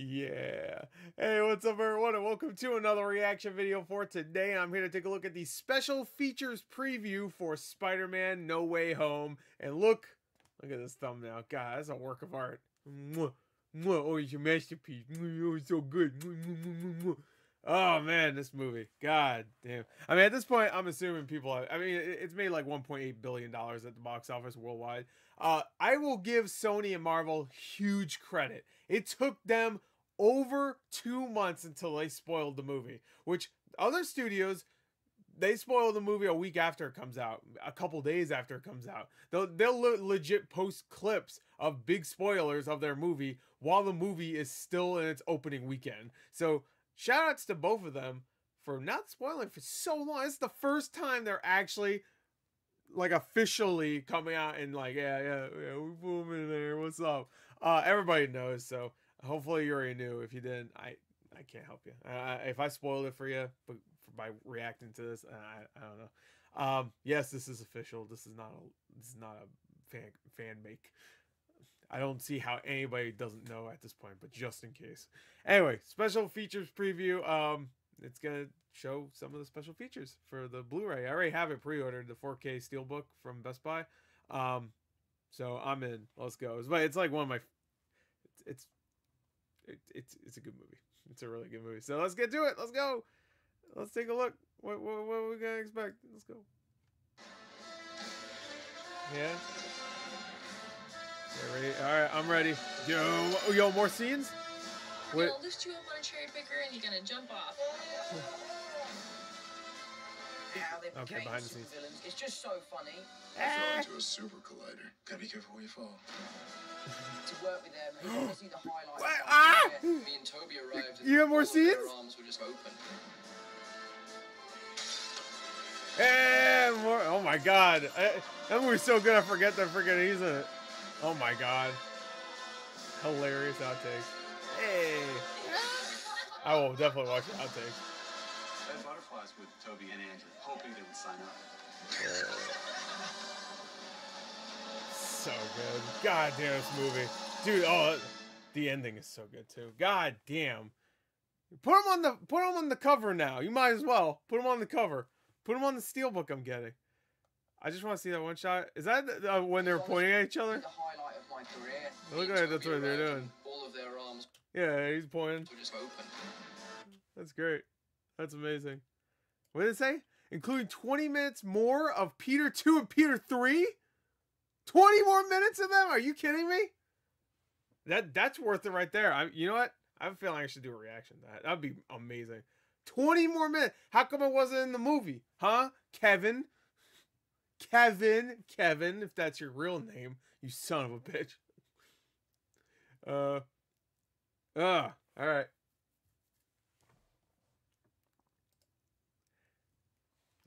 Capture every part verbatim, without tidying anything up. Yeah. Hey, what's up everyone and welcome to another reaction video for today. I'm here to take a look at the special features preview for Spider-Man No Way Home. And look, look at this thumbnail. God, that's a work of art. Mwah, mwah. Oh, it's your masterpiece. Mwah, oh, it's so good. Mwah, mwah, mwah, mwah. Oh man, this movie. God damn. I mean, at this point, I'm assuming people have, I mean, it's made like one point eight billion dollars at the box office worldwide. Uh, I will give Sony and Marvel huge credit. It took them over two months until they spoiled the movie, which other studios, they spoil the movie a week after it comes out, a couple days after it comes out. They'll, they'll le legit post clips of big spoilers of their movie while the movie is still in its opening weekend. So, shoutouts to both of them for not spoiling for so long. It's the first time they're actually, like, officially coming out and like, yeah, yeah, yeah, we put them in there. What's up? Uh, everybody knows, so hopefully you already knew. If you didn't, I, I can't help you. Uh, if I spoiled it for you but for, by reacting to this, I, I don't know. Um, yes, this is official. This is not a, this is not a fan fan make. I don't see how anybody doesn't know at this point, but just in case. Anyway, special features preview. Um, it's gonna show some of the special features for the Blu-ray. I already have it pre-ordered, the four K Steelbook from Best Buy. Um, so I'm in. Let's go. It's, it's like one of my. It's it's, it, it's it's a good movie. It's a really good movie. So let's get to it. Let's go. Let's take a look. What what, what are we gonna expect? Let's go. Yeah. All right, I'm ready. Yo, yo, more scenes? You're gonna lose two up on a cherry picker and you're gonna jump off. How they okay, behind the scenes. Villains. It's just so funny. Ah. I fell into a super collider. Gotta be careful where you fall. To work with them, you can see the highlights. Ah! Me and Toby arrived. You have more scenes? Their arms were just open. And more. Oh my God, that movie's so good. I forget that freaking he's in it. Oh my God. Hilarious outtakes. Hey. I will definitely watch the outtakes. I had butterflies with Toby and Andrew, hoping they would sign up. Yeah. So good. God damn this movie. Dude, oh, the ending is so good too. God damn. Put him on the put him on the cover now. You might as well. Put him on the cover. Put him on the Steelbook I'm getting. I just want to see that one shot. Is that uh, when they're pointing at each other? The highlight of my career. Look like that's what they're doing. All of their arms. Yeah, he's pointing. Just open. That's great. That's amazing. What did it say? Including twenty minutes more of Peter two and Peter three? twenty more minutes of them? Are you kidding me? That That's worth it right there. I, you know what? I have a feeling I should do a reaction to that. That would be amazing. twenty more minutes. How come it wasn't in the movie? Huh? Kevin? Kevin, Kevin, if that's your real name, you son of a bitch. Uh, uh, all right.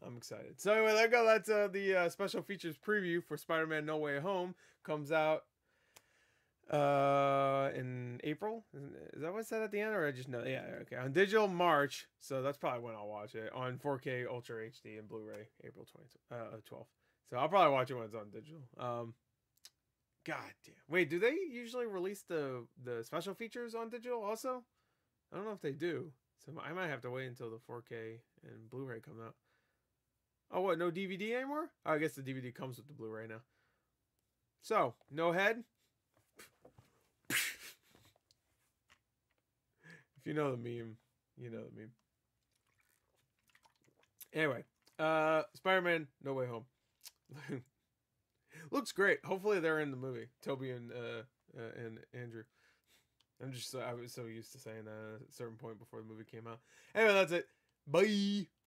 I'm excited. So anyway, there you go. That's uh, the uh, special features preview for Spider-Man No Way Home. Comes out uh, in April. Is that what I said at the end, or I just know? Yeah, okay. On digital March, so that's probably when I'll watch it. On four K Ultra H D and Blu-ray, April twelfth. So I'll probably watch it when it's on digital. Um, God damn. Wait, do they usually release the the special features on digital also? I don't know if they do. So I might have to wait until the four K and Blu-ray come out. Oh, what? No D V D anymore? Oh, I guess the D V D comes with the Blu-ray now. So no head. If you know the meme, you know the meme. Anyway, uh, Spider-Man No Way Home. Looks great. Hopefully they're in the movie. Toby and uh, uh, and Andrew. I'm just so, I was so used to saying that at a certain point before the movie came out. Anyway, that's it. Bye.